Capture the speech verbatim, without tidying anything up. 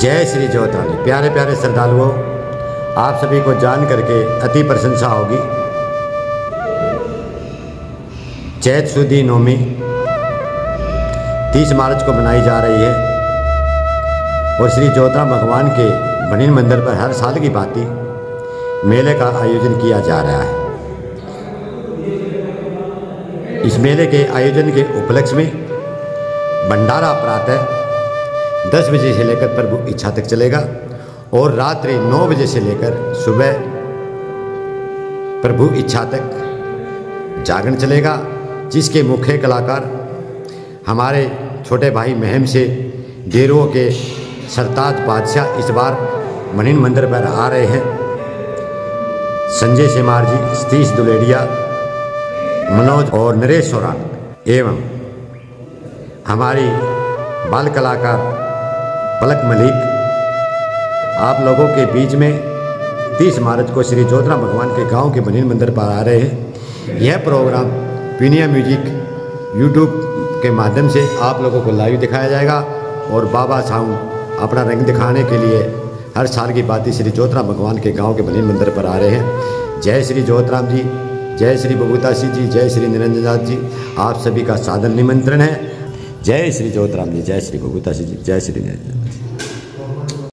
जय श्री जोतराम। प्यारे प्यारे श्रद्धालुओं, आप सभी को जान करके अति प्रशंसा होगी। चैत सुदी नौमी तीस मार्च को मनाई जा रही है और श्री जोतराम भगवान के भनीण मंदिर पर हर साल की भांति मेले का आयोजन किया जा रहा है। इस मेले के आयोजन के उपलक्ष्य में भंडारा प्रातः दस बजे से लेकर प्रभु इच्छा तक चलेगा और रात्रि नौ बजे से लेकर सुबह प्रभु इच्छा तक जागरण चलेगा, जिसके मुख्य कलाकार हमारे छोटे भाई महम से डेरो के सरताज बादशाह इस बार भनीण मंदिर पर आ रहे हैं। संजय सिमर जी, सतीश दुलेड़िया, मनोज और नरेश सोरान एवं हमारी बाल कलाकार पलक मलिक आप लोगों के बीच में तीस मार्च को श्री जोतराम भगवान के गांव के भनीण मंदिर पर आ रहे हैं। यह प्रोग्राम पूनिया म्यूजिक यूट्यूब के माध्यम से आप लोगों को लाइव दिखाया जाएगा और बाबा साहब अपना रंग दिखाने के लिए हर साल की बात श्री जोतराम भगवान के गांव के भनीण मंदिर पर आ रहे हैं। जय श्री जोतराम जी, जय श्री भभूता जी, जय श्री निरंजनदास जी, आप सभी का सादर निमंत्रण है। जय श्री जोतराम जी, जय श्री गोपिता जी, जय श्री निरंजनदास जी।